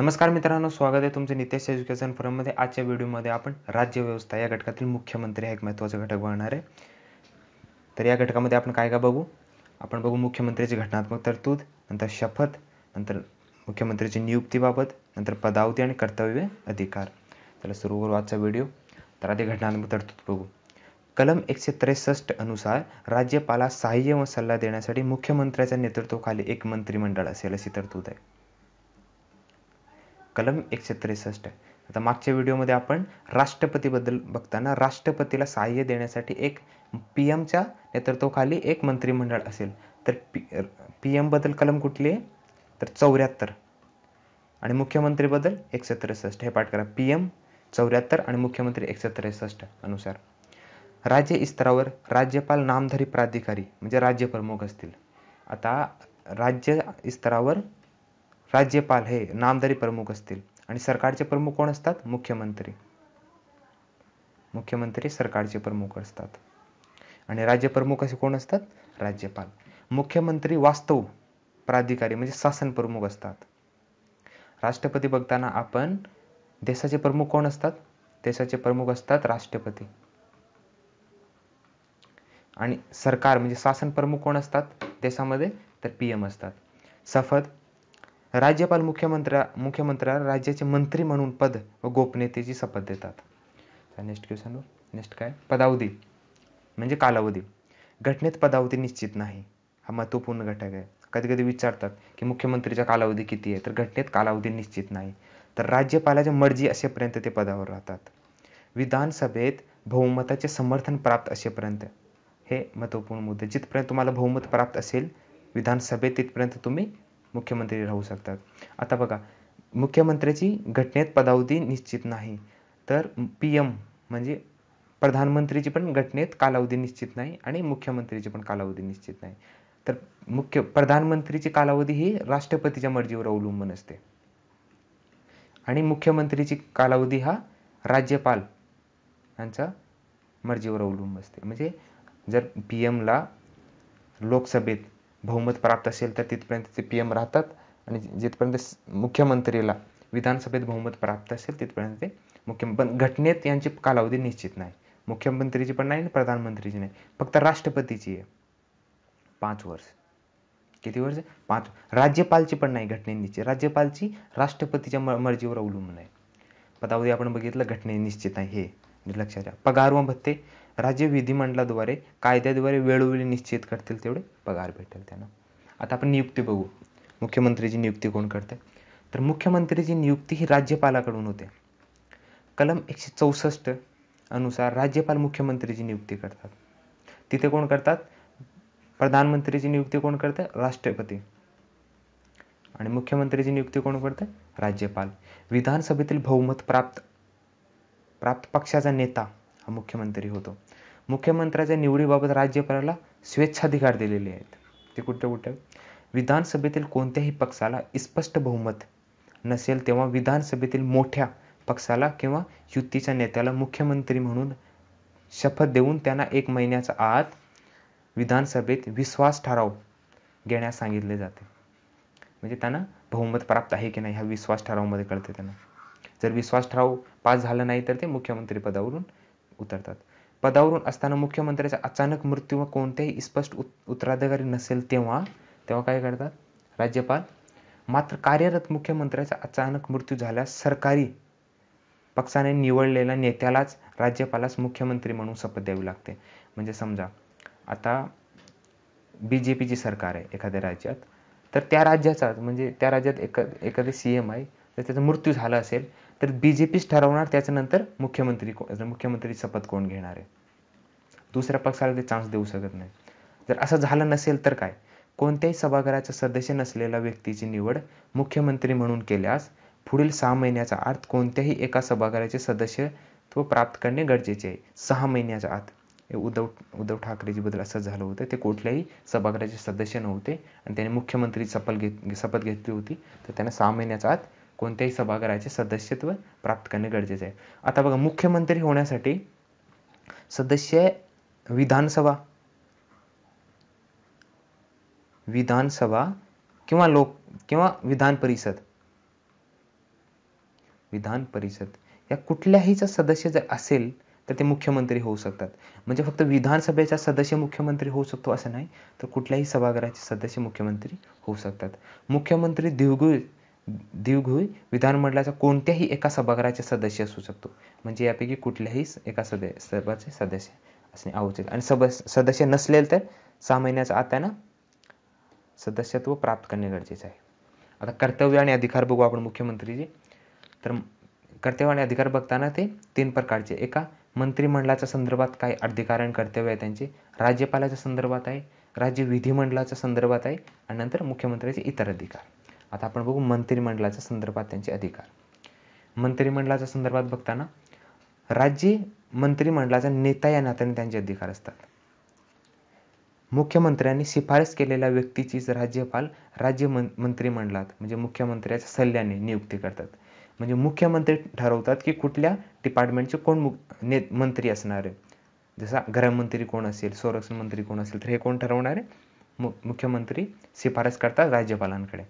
नमस्कार मित्रांनो, स्वागत आहे तुमचे नितेश एज्युकेशन फोरम मध्ये। आजच्या व्हिडिओमध्ये आपण राज्य व्यवस्था या घटकातील मुख्यमंत्री हा एक महत्त्वाचा घटक बनणार आहे। तर या घटकामध्ये आपण काय काय बघू, आपण बघू मुख्यमंत्र्याची घटनात्मक तरतूद, नंतर शपथ, नंतर मुख्यमंत्र्याची नियुक्ती बाबत, नंतर पदावधी आणि कर्तव्य अधिकार। चला सुरू करू आजचा व्हिडिओ। तर आधी घटनात्मक तरतूद बघू। कलम 163 अनुसार राज्यपाला सहाय्य व सल्ला देण्यासाठी मुख्यमंत्र्याच्या नेतृत्वाखाली एक मंत्रिमंडळ असेल अशी तरतूद आहे, कलम 163। आता मागच्या व्हिडिओमध्ये आपण राष्ट्रपतीबद्दल बघताना राष्ट्रपतीला सहाय्य देण्यासाठी एक पीएमच्या नेतृत्वाखाली एक मंत्रिमंडळ असेल, तर पीएम बद्दल कलम कुठले तर 74 आणि मुख्यमंत्री बद्दल 163। हे पाठ करा, पीएम 74 आणि मुख्यमंत्री 163 अनुसार राज्य स्तरावर राज्यपाल नामधारी प्राधिकारी म्हणजे राज्य प्रमुख असतील। आता राज्य स्तरावर राज्यपाल हे नामधारी प्रमुख असतील आणि सरकारचे प्रमुख कोण असतात मुख्यमंत्री, मुख्यमंत्री सरकारचे प्रमुख असतात आणि राज्य प्रमुख असे कोण असतात राज्यपाल। मुख्यमंत्री वास्तव प्राधिकारी म्हणजे शासन प्रमुख असतात। राष्ट्रपती बघताना आपण देशाचे प्रमुख कोण असतात, देशाचे प्रमुख असतात राष्ट्रपती आणि सरकार म्हणजे शासन प्रमुख कोण असतात देशामध्ये तर पीएम असतात। शपथ, राज्यपाल मुख्यमंत्र्याला राज्याचे मंत्री म्हणून पद व गोपनीयतेची शपथ देतात। नेक्स्ट क्वेश्चन, नेक्स्ट काय पदावधी म्हणजे कालावधी। घटनेत पदावधी निश्चित नाही, हा महत्त्वपूर्ण घटक आहे। कधी कधी विचारतात की मुख्यमंत्रीचा कालावधी किती आहे, तर घटनेत कालावधी निश्चित नाही, तर राज्यपालाच्या मर्जी असेपर्यंत ते पदावर राहतात। विधानसभेत बहुमताचे समर्थन प्राप्त असेपर्यंत, हे महत्त्वपूर्ण मुद्दे, जिथपर्यंत तुम्हाला बहुमत प्राप्त असेल विधानसभेत तिथपर्यंत तुम्ही मुख्यमंत्री राहू शकतात। आता बघा मुख्यमंत्र्याची घटनेत पदावधी निश्चित नाही, तर पीएम म्हणजे प्रधानमंत्रीची पण घटनेत कालावधी निश्चित नाही आणि मुख्यमंत्रीची पण कालावधी निश्चित नाही। तर प्रधानमंत्रीची कालावधी ही राष्ट्रपतीच्या मर्जीवर अवलंबून असते आणि मुख्यमंत्रीची कालावधी हा राज्यपाल यांच्या मर्जीवर अवलंबून असते। म्हणजे जर पीएमला लोकसभेत बहुमत प्राप्त असेल तर तिथपर्यंत ते पीएम राहतात आणि जिथपर्यंत मुख्यमंत्रीला विधानसभेत बहुमत प्राप्त असेल तिथपर्यंत ते पण घटनेत यांची कालावधी निश्चित नाही, मुख्यमंत्रीची पण नाही आणि प्रधानमंत्रीची नाही, फक्त राष्ट्रपतीची आहे 5 वर्ष। किती वर्ष? 5। राज्यपालची पण नाही घटने निश्चित, राज्यपालची राष्ट्रपतीच्या मर्जीवर अवलंबून आहे। पदावधी आपण बघितलं, घटने निश्चित नाही हे लक्षात घ्या। पगार व भत्ते राज्य विधिमंडळाद्वारे कायद्याद्वारे वेळोवेळी निश्चित करतील तेवढे पगार भेटेल त्यांना। आता आपण नियुक्ती बघू, मुख्यमंत्रीची नियुक्ती कोण करते तर मुख्यमंत्रीची नियुक्ती ही राज्यपालाकडून होते। कलम 164 अनुसार राज्यपाल मुख्यमंत्रीची नियुक्ती करतात। तिथे कोण करतात, प्रधानमंत्रीची नियुक्ती कोण करते राष्ट्रपती आणि मुख्यमंत्रीची नियुक्ती कोण करते राज्यपाल। विधानसभेतील बहुमत प्राप्त पक्षाचा नेता हा मुख्यमंत्री होतो। मुख्यमंत्र्याच्या निवडीबाबत राज्यपालाला स्वेच्छाधिकार दिलेले आहेत, ते कुठे? विधानसभेतील कोणत्याही पक्षाला स्पष्ट बहुमत नसेल तेव्हा विधानसभेतील मोठ्या पक्षाला किंवा युतीच्या नेत्याला मुख्यमंत्री म्हणून शपथ देऊन त्यांना 1 महिन्याच्या आत विधानसभेत विश्वास ठराव घेण्यास सांगितले जाते। म्हणजे त्यांना बहुमत प्राप्त आहे की नाही हा विश्वास ठरावमध्ये कळते त्यांना। जर विश्वास ठराव पास झाला नाही तर ते मुख्यमंत्री पदावरून उतरतात। पदावरून असताना मुख्यमंत्र्याचा अचानक मृत्यू व कोणतेही स्पष्ट उत्तराधिकारी नसेल तेव्हा काय करतात राज्यपाल। मात्र कार्यरत मुख्यमंत्र्याचा अचानक मृत्यू झाल्यास सरकारी पक्षाने निवडलेल्या नेत्यालाच राज्यपालास मुख्यमंत्री म्हणून शपथ द्यावी लागते। म्हणजे समजा आता बीजेपीची सरकार आहे एखाद्या राज्यात, तर त्या राज्याचा म्हणजे त्या राज्यात एखादे सीएम आहे तर त्याचा मृत्यू झाला असेल तर बीजेपीच ठरवणार त्याच्यानंतर मुख्यमंत्री शपथ कोण घेणार आहे, दुसऱ्या पक्षाला ते चान्स देऊ शकत नाही। जर असं झालं नसेल तर काय, कोणत्याही सभागृहाचा सदस्य नसलेल्या व्यक्तीची निवड मुख्यमंत्री म्हणून केल्यास पुढील 6 महिन्याचा आत कोणत्याही एका सभागृहाचे सदस्यत्व प्राप्त करणे गरजेचे आहे। 6 महिन्याच्या आत उद्धव ठाकरेजी बद्दल असं झालं होतं, ते कुठल्याही सभागृहाचे सदस्य नव्हते आणि त्याने मुख्यमंत्री शपथ घेतली होती, तर त्यांना 6 महिन्याच्या आत कोणत्याही सभागृहाचे सदस्यत्व प्राप्त करणे गरजेचे आहे। आता बघा मुख्यमंत्री होण्यासाठी सदस्य विधानसभा किंवा विधान परिषद विधान परिषद या कुठल्याहीचा सदस्य जर असेल तर ते मुख्यमंत्री होऊ शकतात। म्हणजे फक्त विधानसभेचा सदस्य मुख्यमंत्री होऊ शकतो असं नाही, तर कुठल्याही सभागृहाचे सदस्य मुख्यमंत्री होऊ शकतात। मुख्यमंत्री द्विगुई विधानमंडळाचा कोणत्याही एका सभागृहाचे सदस्य असू शकतो, म्हणजे यापैकी कुठल्याही एका सभागृहाचे सदस्य असणे आवश्यक। आणि सदस्य नसलेल तर 6 महिन्याचा आताना सदस्यत्व प्राप्त करणे गरजेचे आहे। आता कर्तव्य आणि अधिकार बघू आपण मुख्यमंत्रीचे। तर कर्तव्य आणि अधिकार बघताना ते 3 प्रकारचे, एका मंत्रिमंडळाच्या संदर्भात काय अधिकार आणि कर्तव्य आहे त्यांचे, राज्यपालाच्या संदर्भात आहे, राज्य विधिमंडळाच्या संदर्भात आहे, आणि नंतर मुख्यमंत्र्यांचे इतर अधिकार। आता आपण बघू मंत्रिमंडळाच्या संदर्भात त्यांचे अधिकार। मंत्रिमंडळाच्या संदर्भात बघताना राज्य मंत्रिमंडळाचा नेता या नात्याने त्यांचे अधिकार असतात। मुख्यमंत्र्यांनी शिफारस केलेल्या व्यक्तीचीच राज्यपाल राज्य मंत्रिमंडळात म्हणजे मुख्यमंत्र्याच्या सल्ल्याने नियुक्ती करतात। म्हणजे मुख्यमंत्री ठरवतात की कुठल्या डिपार्टमेंटचे कोण मंत्री असणार आहे, जसा गृहमंत्री कोण असेल, संरक्षण मंत्री कोण असेल, तर हे कोण ठरवणार आहे, मुख्यमंत्री शिफारस करतात राज्यपालांकडे।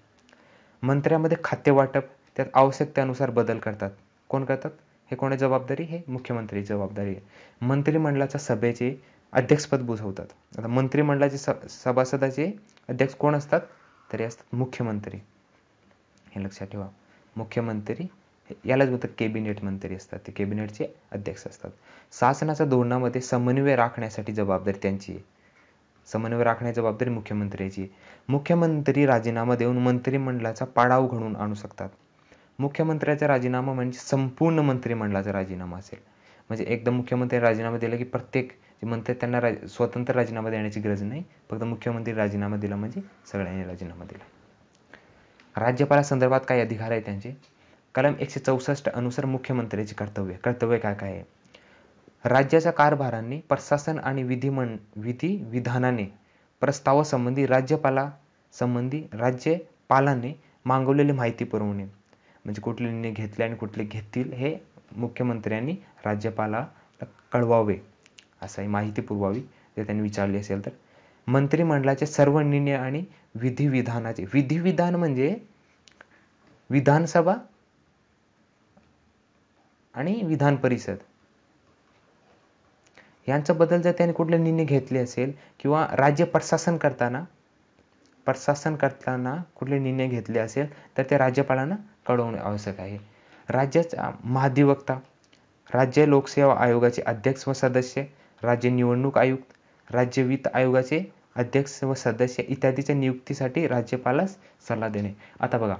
मंत्र्यांमध्ये खाते वाटप त्यात आवश्यकतेनुसार बदल करतात, कोण करतात, हे कोणाची जबाबदारी, हे मुख्यमंत्री जबाबदारी आहे। मंत्रिमंडळाच्या सभेचे अध्यक्षपद बुजवतात। आता मंत्रिमंडळाचे सभासदाचे अध्यक्ष कोण असतात, तरी असतात मुख्यमंत्री, हे लक्षात ठेवा। मुख्यमंत्री यालाच म्हणतात कॅबिनेट मंत्री असतात, ते कॅबिनेटचे अध्यक्ष असतात। शासनाच्या धोरणामध्ये समन्वय राखण्यासाठी जबाबदारी त्यांची आहे, समन्वय राखण्याची जबाबदारी मुख्यमंत्र्यांची आहे। मुख्यमंत्री राजीनामा देऊन मंत्रिमंडळाचा पाडाव घडवून आणू शकतात। मुख्यमंत्र्याचा राजीनामा म्हणजे संपूर्ण मंत्रिमंडळाचा राजीनामा असेल, म्हणजे एकदम मुख्यमंत्री राजीनामा दिला की प्रत्येक जे मंत्री त्यांना स्वतंत्र राजीनामा देण्याची गरज नाही, फक्त मुख्यमंत्री राजीनामा दिला म्हणजे सगळ्यांनी राजीनामा दिला। राज्यपाला संदर्भात काय अधिकार आहे त्यांचे, कलम 164 अनुसार मुख्यमंत्र्याचे कर्तव्य काय काय आहे। राज्याच्या कारभाराने प्रशासन आणि विधी विधानाने प्रस्तावासंबंधी राज्यपालाने मागवलेली माहिती पुरवणे, म्हणजे कुठले निर्णय घेतले आणि कुठले घेतील हे मुख्यमंत्र्यांनी राज्यपालाला कळवावे, असाही माहिती पुरवावी जर त्यांनी विचारली असेल तर। मंत्रिमंडळाचे सर्व निर्णय आणि विधिविधानाचे, विधिविधान म्हणजे विधानसभा आणि विधान परिषद यांचा बदल जर त्यांनी कुठले निर्णय घेतले असेल किंवा राज्य प्रशासन करताना कुठले निर्णय घेतले असेल तर ते राज्यपालांना कळवणे आवश्यक आहे। राज्याचा महाधिवक्ता, राज्य लोकसेवा आयोगाचे अध्यक्ष व सदस्य, राज्य निवडणूक आयुक्त, राज्य वित्त आयोगाचे अध्यक्ष व सदस्य इत्यादीच्या नियुक्तीसाठी राज्यपालास सल्ला देणे। आता बघा,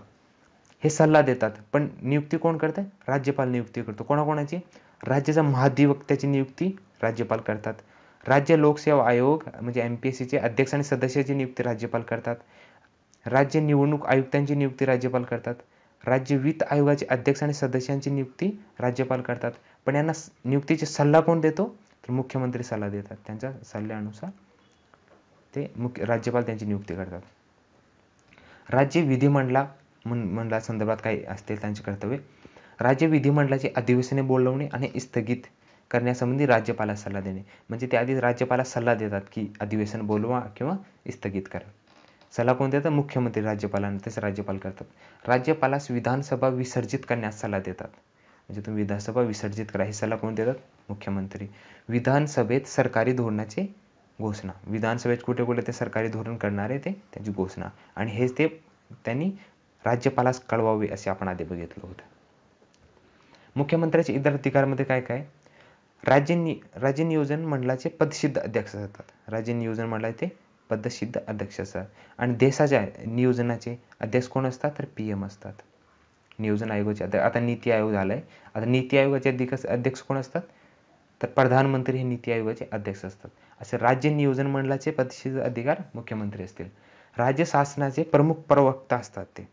हे सल्ला देतात पण नियुक्ती कोण करते, राज्यपाल नियुक्ती करतो। कोणाकोणाची, राज्याच्या महाधिवक्त्याची नियुक्ती राज्यपाल करतात, राज्य लोकसेवा आयोग म्हणजे एमपीएससीचे अध्यक्ष आणि सदस्याची नियुक्ती राज्यपाल करतात, राज्य निवडणूक आयुक्तांची नियुक्ती राज्यपाल करतात, राज्य वित्त आयोगाचे अध्यक्ष आणि सदस्यांची नियुक्ती राज्यपाल करतात। पण यांना नियुक्तीचे सल्ला कोण देतो, तर मुख्यमंत्री सल्ला देतात, त्यांच्या सल्ल्यानुसार ते राज्यपाल त्यांची नियुक्ती करतात। राज्य विधिमंडळा संदर्भात काय असतील त्यांचे कर्तव्य, राज्य विधिमंडळाचे अधिवेशने बोलवणे आणि स्थगित करण्यासंबंधी राज्यपालाला सल्ला देणे, म्हणजे ते आधी राज्यपालाला सल्ला देतात की अधिवेशन बोलवा किंवा स्थगित करा। सल्ला कोण देतात, मुख्यमंत्री राज्यपालांना, तसे राज्यपाल करतात। राज्यपालास विधानसभा विसर्जित करण्यास सल्ला देतात, म्हणजे तुम्ही विधानसभा विसर्जित करा, हे सल्ला कोण देतात, मुख्यमंत्री। विधानसभेत सरकारी धोरणाचे घोषणा, विधानसभेत कुठे कुठे ते सरकारी धोरण करणारे ते त्यांची घोषणा, आणि हेच ते त्यांनी राज्यपालास कळवावे असे आपण आधी बघितलं होतं। मुख्यमंत्र्याचे इतर अधिकारमध्ये काय काय, राज्य नियोजन मंडळाचे पदसिद्ध अध्यक्ष असतात, राज्य नियोजन मंडळाचे पदसिद्ध अध्यक्ष असतात। आणि देशाच्या नियोजनाचे अध्यक्ष कोण असतात, तर PM असतात, नियोजन आयोगाचे अध्यक्ष। आता नीती आयोग झालाय, आता नीती आयोगाचे अध्यक्ष कोण असतात, तर प्रधानमंत्री हे नीती आयोगाचे अध्यक्ष असतात। असे राज्य नियोजन मंडळाचे पदसिद्ध अधिकार मुख्यमंत्री असतील। राज्य शासनाचे प्रमुख प्रवक्ता असतात, ते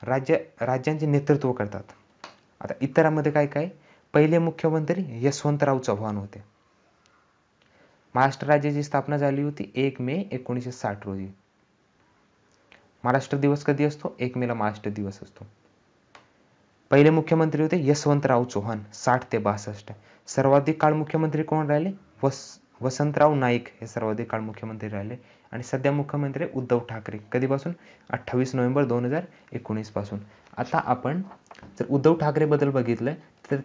राज्यांचे नेतृत्व करतात। आता इतरांमध्ये काय काय, पहिले मुख्यमंत्री यशवंतराव चव्हाण होते। महाराष्ट्र राज्याची स्थापना झाली होती 1 मे 1960 रोजी। महाराष्ट्र दिवस कधी असतो, 1 मेला महाराष्ट्र दिवस असतो। पहिले मुख्यमंत्री होते यशवंतराव चव्हाण 60 ते 62। सर्वाधिक काळ मुख्यमंत्री कोण राहिले, वसंतराव नाईक हे सर्वाधिक काळ मुख्यमंत्री राहिले। आणि सध्या मुख्यमंत्री उद्धव ठाकरे कधीपासून 28 नोव्हेंबर 2019 पासून। आता आपण जर उद्धव ठाकरे बद्दल बघितलं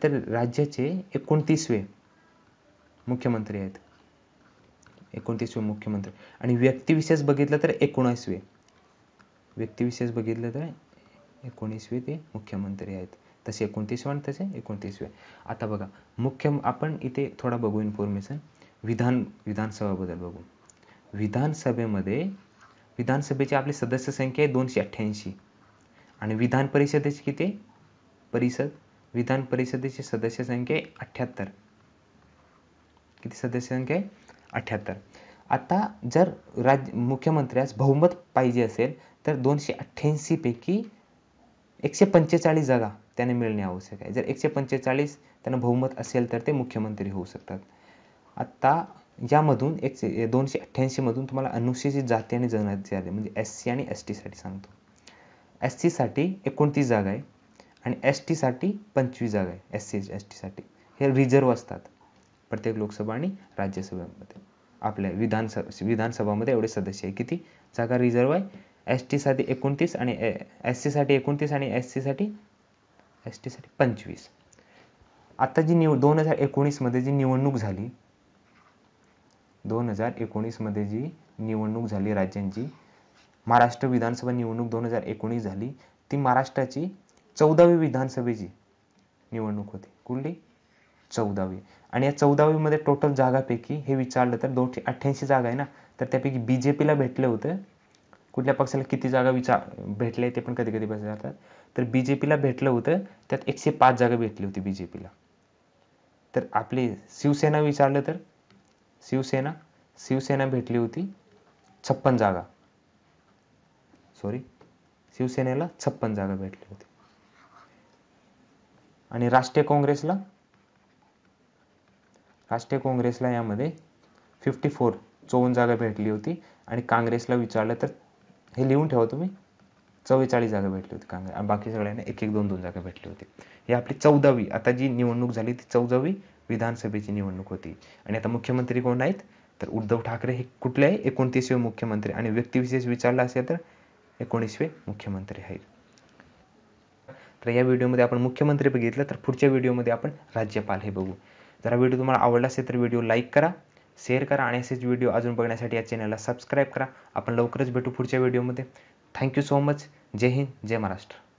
तर राज्याचे 29वे मुख्यमंत्री आहेत, 29वे मुख्यमंत्री। आणि व्यक्तिविशेष बघितलं तर 19वे, व्यक्तिविशेष बघितलं तर 19वे ते मुख्यमंत्री आहेत। तसे 29वे आणि तसे 29वे। आता बघा आपण इथे थोडा बघू इन्फॉर्मेशन विधानसभा बद्दल बघू। विधानसभेमध्ये विधानसभेची आपली सदस्य संख्या आहे 288 आणि विधान परिषदेची किती परिषद, विधान परिषदेची सदस्य संख्या 78। किती सदस्य संख्या आहे? 78। आता जर मुख्यमंत्र्यास बहुमत पाहिजे असेल तर 288 पैकी 145 जागा त्याने मिळणे आवश्यक आहे। जर 145 त्यांना बहुमत असेल तर ते मुख्यमंत्री होऊ शकतात। आता यामधून 288 मधून तुम्हाला अनुसूचित जाती आणि जनजाती आले म्हणजे SC आणि ST साठी सांगतो। SC साठी 29 जागा आहे आणि ST साठी 25 जागा आहे। SC ST साठी हे रिझर्व असतात प्रत्येक लोकसभा आणि राज्यसभेमध्ये। आपल्या विधानसभामध्ये एवढे सदस्य आहे, किती जागा रिझर्व आहे? ST साठी 29 आणि SC साठी 29 आणि ST साठी 25। आता जी 2019 मध्ये जी निवडणूक झाली, 2019 मध्ये जी निवडणूक झाली राज्यांची, महाराष्ट्र विधानसभा निवडणूक 2019 झाली, ती महाराष्ट्राची 14वी विधानसभेची निवडणूक होती। कुठली? 14वी। आणि या 14वी मध्ये टोटल जागापैकी हे विचारलं तर 288 जागा आहे ना, तर त्यापैकी बीजेपीला भेटले होते। कुठल्या पक्षाला किती जागा भेटले ते पण कधी कधी विचारतात, तर बीजेपीला भेटलं होतं त्यात 105 जागा भेटली होती बीजेपीला। तर आपली शिवसेना विचारलं तर शिवसेना भेटली होती 56 जागा, सॉरी शिवसेनेला 56 जागा भेटली होती। आणि राष्ट्रीय काँग्रेसला यामध्ये 54 जागा भेटली होती। आणि काँग्रेसला विचारलं तर हे लिहून ठेवा तुम्ही, 44 जागा भेटली होती काँग्रेस आणि बाकी सगळ्यांना 1-2 जागा भेटली होती। ही आपली 14वी आता जी निवडणूक झाली ती 14वी विधानसभेची निवडणूक होती। आणि आता मुख्यमंत्री कोण आहेत तर उद्धव ठाकरे हे कुठले आहे? 29वे मुख्यमंत्री। आणि व्यक्तिविशेष विचारला असेल तर 19वे मुख्यमंत्री आहेत। तर या व्हिडिओमध्ये आपण मुख्यमंत्री बघितलं, तर पुढच्या व्हिडिओमध्ये आपण राज्यपाल हे बघू। जर व्हिडिओ तुम्हाला आवडला असेल तर व्हिडिओ लाईक करा, शेअर करा आणि असेच व्हिडिओ अजून बघण्यासाठी या चॅनलला सबस्क्राईब करा। आपण लवकरच भेटू पुढच्या व्हिडिओमध्ये। Thank you so much. जय हिंद, जय महाराष्ट्र।